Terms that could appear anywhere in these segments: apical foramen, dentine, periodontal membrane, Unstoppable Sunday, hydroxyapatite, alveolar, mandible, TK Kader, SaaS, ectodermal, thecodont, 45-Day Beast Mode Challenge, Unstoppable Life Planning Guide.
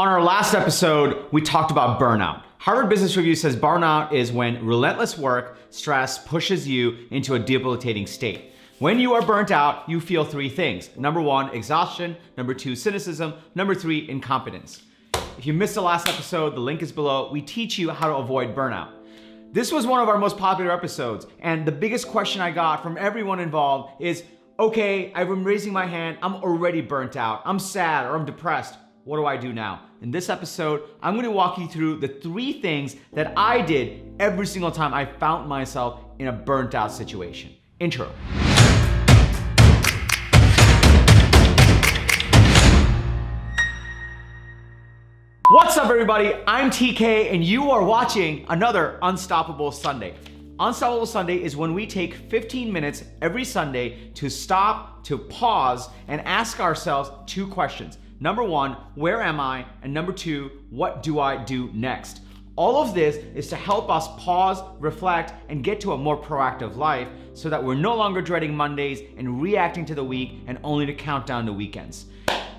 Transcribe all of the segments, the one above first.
On our last episode, we talked about burnout. Harvard Business Review says burnout is when relentless work stress pushes you into a debilitating state. When you are burnt out, you feel three things. Number one, exhaustion. Number two, cynicism. Number three, incompetence. If you missed the last episode, the link is below. We teach you how to avoid burnout. This was one of our most popular episodes, and the biggest question I got from everyone involved is, okay, I'm raising my hand, I'm already burnt out, I'm sad or I'm depressed, what do I do now? In this episode, I'm gonna walk you through the three things that I did every single time I found myself in a burnt out situation. Intro. What's up everybody, I'm TK and you are watching another Unstoppable Sunday. Unstoppable Sunday is when we take 15 minutes every Sunday to stop, to pause, and ask ourselves two questions. Number one, where am I? And number two, what do I do next? All of this is to help us pause, reflect, and get to a more proactive life so that we're no longer dreading Mondays and reacting to the week and only to count down to weekends.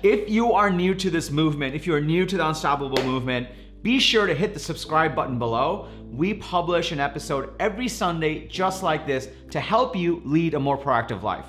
If you are new to this movement, if you are new to the Unstoppable movement, be sure to hit the subscribe button below. We publish an episode every Sunday just like this to help you lead a more proactive life.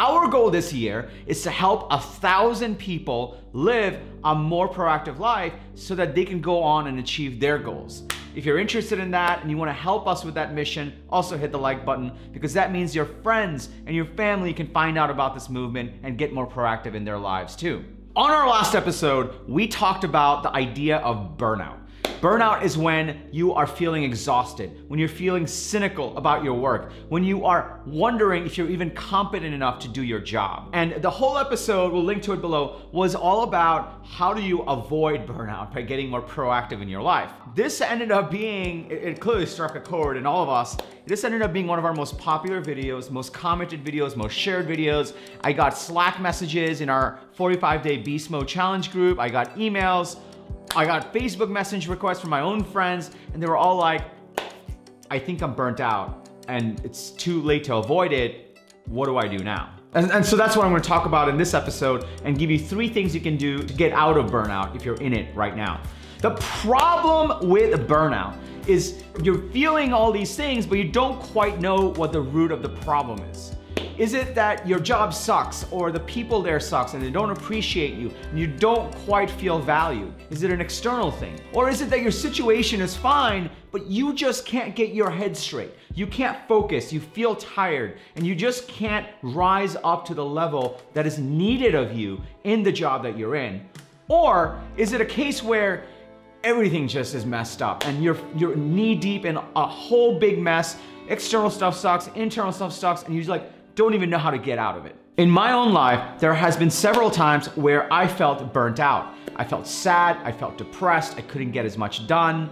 Our goal this year is to help 1,000 people live a more proactive life so that they can go on and achieve their goals. If you're interested in that and you want to help us with that mission, also hit the like button because that means your friends and your family can find out about this movement and get more proactive in their lives too. On our last episode, we talked about the idea of burnout. Burnout is when you are feeling exhausted, when you're feeling cynical about your work, when you are wondering if you're even competent enough to do your job. And the whole episode, we'll link to it below, was all about how do you avoid burnout by getting more proactive in your life. This ended up being, it clearly struck a chord in all of us. This ended up being one of our most popular videos, most commented videos, most shared videos. I got Slack messages in our 45-Day Beast Mode Challenge group. I got emails. I got Facebook message requests from my own friends, and they were all like, I think I'm burnt out and it's too late to avoid it. What do I do now? And so that's what I'm gonna talk about in this episode and give you three things you can do to get out of burnout if you're in it right now. The problem with burnout is you're feeling all these things, but you don't quite know what the root of the problem is. Is it that your job sucks or the people there sucks and they don't appreciate you and you don't quite feel valued? Is it an external thing? Or is it that your situation is fine, but you just can't get your head straight? You can't focus, you feel tired, and you just can't rise up to the level that is needed of you in the job that you're in? Or is it a case where everything just is messed up and you're knee deep in a whole big mess, external stuff sucks, internal stuff sucks, and you're like, don't even know how to get out of it? In my own life, there has been several times where I felt burnt out. I felt sad, I felt depressed, I couldn't get as much done.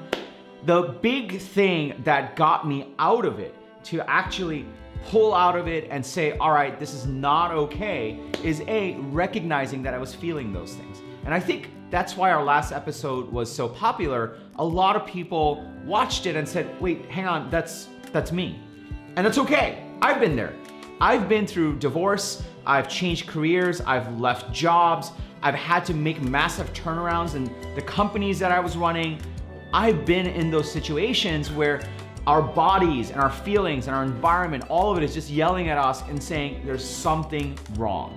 The big thing that got me out of it, to actually pull out of it and say, all right, this is not okay, is A, recognizing that I was feeling those things. And I think that's why our last episode was so popular. A lot of people watched it and said, wait, hang on, that's me. And that's okay, I've been there. I've been through divorce, I've changed careers, I've left jobs, I've had to make massive turnarounds in the companies that I was running. I've been in those situations where our bodies and our feelings and our environment, all of it is just yelling at us and saying there's something wrong.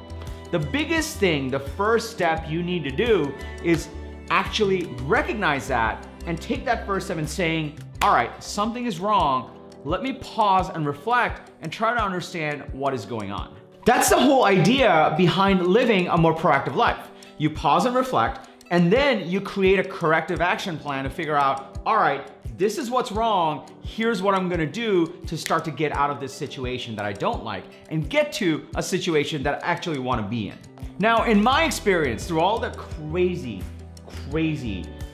The biggest thing, the first step you need to do is actually recognize that and take that first step and saying, all right, something is wrong. Let me pause and reflect and try to understand what is going on. That's the whole idea behind living a more proactive life. You pause and reflect, and then you create a corrective action plan to figure out, all right, this is what's wrong, here's what I'm gonna do to start to get out of this situation that I don't like and get to a situation that I actually wanna be in. Now, in my experience, through all the crazy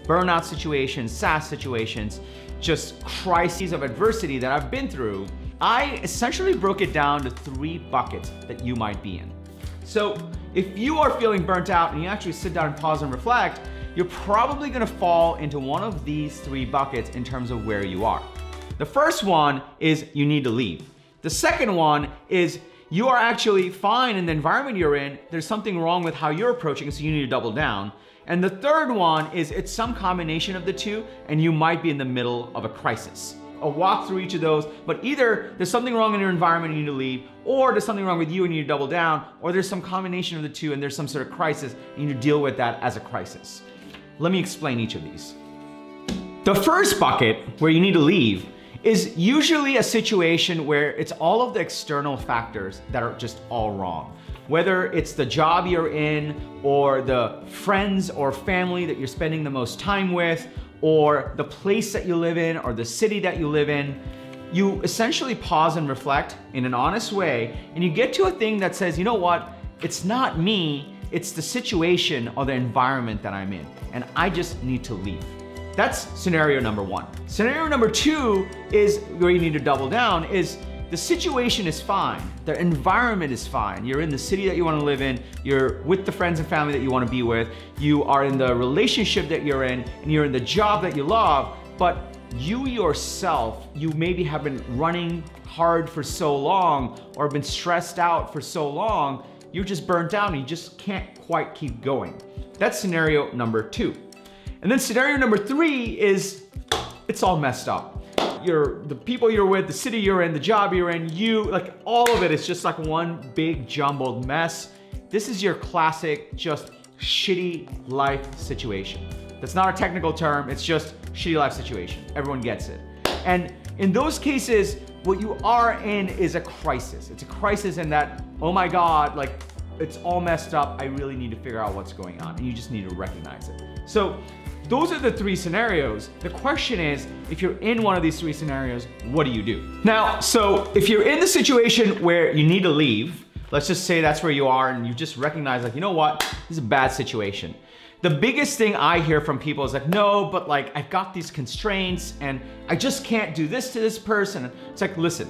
burnout situations, SaaS situations, just crises of adversity that I've been through, I essentially broke it down to three buckets that you might be in. So if you are feeling burnt out and you actually sit down and pause and reflect, you're probably gonna fall into one of these three buckets in terms of where you are. The first one is you need to leave. The second one is you are actually fine in the environment you're in, there's something wrong with how you're approaching, so you need to double down. And the third one is it's some combination of the two, and you might be in the middle of a crisis. I'll walk through each of those, but either there's something wrong in your environment and you need to leave, or there's something wrong with you and you need to double down, or there's some combination of the two and there's some sort of crisis and you need to deal with that as a crisis. Let me explain each of these. The first bucket, where you need to leave, is usually a situation where it's all of the external factors that are just all wrong. Whether it's the job you're in, or the friends or family that you're spending the most time with, or the place that you live in, or the city that you live in, you essentially pause and reflect in an honest way, and you get to a thing that says, you know what, it's not me, it's the situation or the environment that I'm in, and I just need to leave. That's scenario number one. Scenario number two is where you need to double down, is the situation is fine, the environment is fine. You're in the city that you want to live in, you're with the friends and family that you want to be with, you are in the relationship that you're in, and you're in the job that you love, but you yourself, you maybe have been running hard for so long or been stressed out for so long, you're just burnt out and you just can't quite keep going. That's scenario number two. And then scenario number three is it's all messed up. The people you're with, the city you're in, the job you're in, like all of it is just like one big jumbled mess. This is your classic, just shitty life situation. That's not a technical term, it's just shitty life situation. Everyone gets it. And in those cases, what you are in is a crisis. It's a crisis in that, oh my God, like it's all messed up. I really need to figure out what's going on. And you just need to recognize it. So those are the three scenarios. The question is, if you're in one of these three scenarios, what do you do? Now, so if you're in the situation where you need to leave, let's just say that's where you are and you just recognize like, you know what, this is a bad situation. The biggest thing I hear from people is like, no, but like I've got these constraints and I just can't do this to this person. It's like, listen,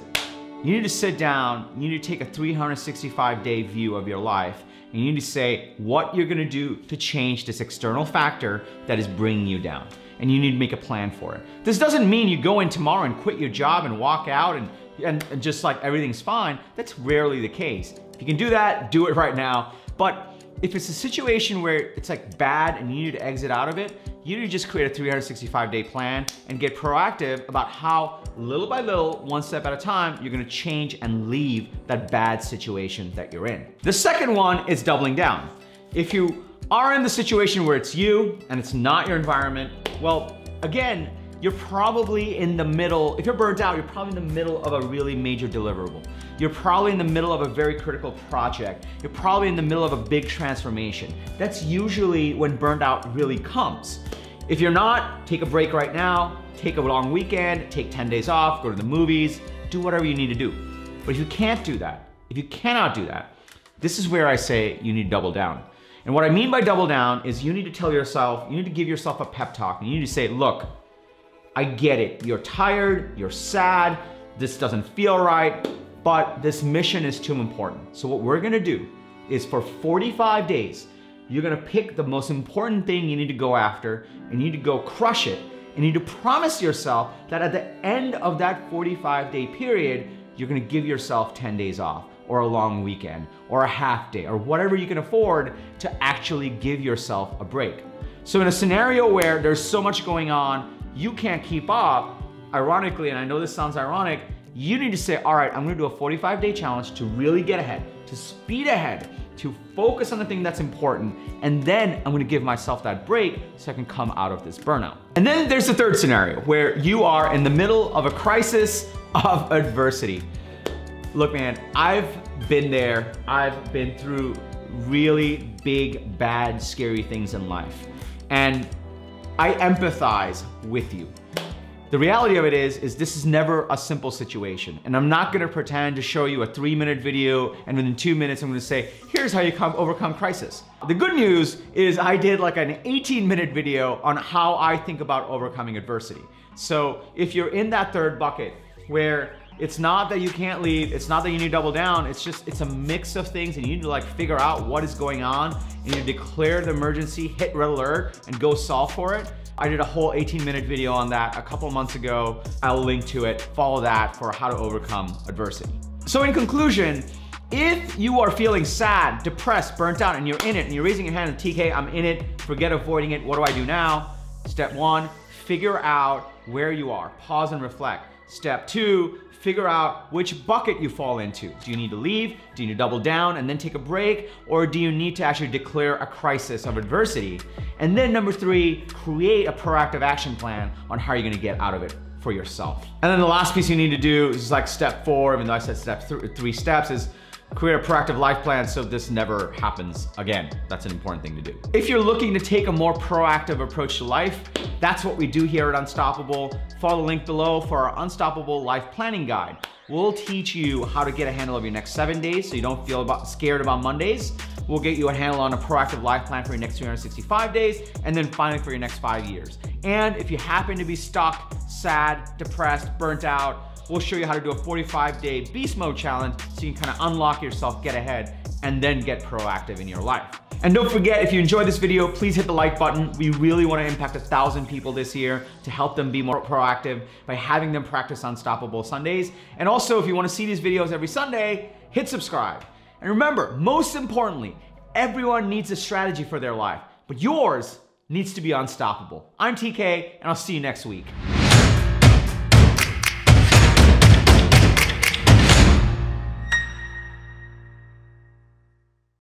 you need to sit down, you need to take a 365-day view of your life. You need to say what you're gonna do to change this external factor that is bringing you down. And you need to make a plan for it. This doesn't mean you go in tomorrow and quit your job and walk out and just like everything's fine. That's rarely the case. If you can do that, do it right now. But if it's a situation where it's like bad and you need to exit out of it, you need to just create a 365-day plan and get proactive about how little by little, one step at a time, you're gonna change and leave that bad situation that you're in. The second one is doubling down. If you are in the situation where it's you and it's not your environment, well, again, you're probably in the middle, if you're burnt out, you're probably in the middle of a really major deliverable. You're probably in the middle of a very critical project. You're probably in the middle of a big transformation. That's usually when burnt out really comes. If you're not, take a break right now, take a long weekend, take 10 days off, go to the movies, do whatever you need to do. But if you can't do that, if you cannot do that, this is where I say you need to double down. And what I mean by double down is you need to tell yourself, you need to give yourself a pep talk, and you need to say, look, I get it, you're tired, you're sad, this doesn't feel right, but this mission is too important. So what we're gonna do is for 45 days, you're gonna pick the most important thing you need to go after, and you need to go crush it, and you need to promise yourself that at the end of that 45-day period, you're gonna give yourself 10 days off, or a long weekend, or a half day, or whatever you can afford to actually give yourself a break. So in a scenario where there's so much going on, you can't keep up, ironically, and I know this sounds ironic, you need to say, all right, I'm gonna do a 45-day challenge to really get ahead, to speed ahead, to focus on the thing that's important, and then I'm gonna give myself that break so I can come out of this burnout. And then there's the third scenario where you are in the middle of a crisis of adversity. Look, man, I've been there. I've been through really big, bad, scary things in life, and I empathize with you. The reality of it is this is never a simple situation. And I'm not gonna pretend to show you a 3-minute video and within 2 minutes I'm gonna say, here's how you overcome crisis. The good news is I did like an 18-minute video on how I think about overcoming adversity. So if you're in that third bucket where it's not that you can't leave, it's not that you need to double down, it's just, it's a mix of things and you need to like figure out what is going on and you declare the emergency, hit red alert and go solve for it. I did a whole 18-minute video on that a couple months ago. I'll link to it, follow that for how to overcome adversity. So in conclusion, If you are feeling sad, depressed, burnt out, and you're in it, and you're raising your hand, TK, I'm in it, forget avoiding it, what do I do now? Step one, figure out where you are. Pause and reflect. Step two, figure out which bucket you fall into. Do you need to leave? Do you need to double down and then take a break? Or do you need to actually declare a crisis of adversity? And then number three, create a proactive action plan on how you're gonna get out of it for yourself. And then the last piece you need to do is like step four, even though I said step three steps, is create a proactive life plan so this never happens again. That's an important thing to do. If you're looking to take a more proactive approach to life, that's what we do here at Unstoppable. Follow the link below for our Unstoppable Life Planning Guide. We'll teach you how to get a handle of your next 7 days so you don't feel scared about Mondays. We'll get you a handle on a proactive life plan for your next 365 days, and then finally for your next 5 years. And if you happen to be stuck, sad, depressed, burnt out, we'll show you how to do a 45-day beast mode challenge so you can kind of unlock yourself, get ahead, and then get proactive in your life. And don't forget, if you enjoyed this video, please hit the like button. We really want to impact 1,000 people this year to help them be more proactive by having them practice Unstoppable Sundays. And also, if you want to see these videos every Sunday, hit subscribe. And remember, most importantly, everyone needs a strategy for their life, but yours needs to be unstoppable. I'm TK, and I'll see you next week.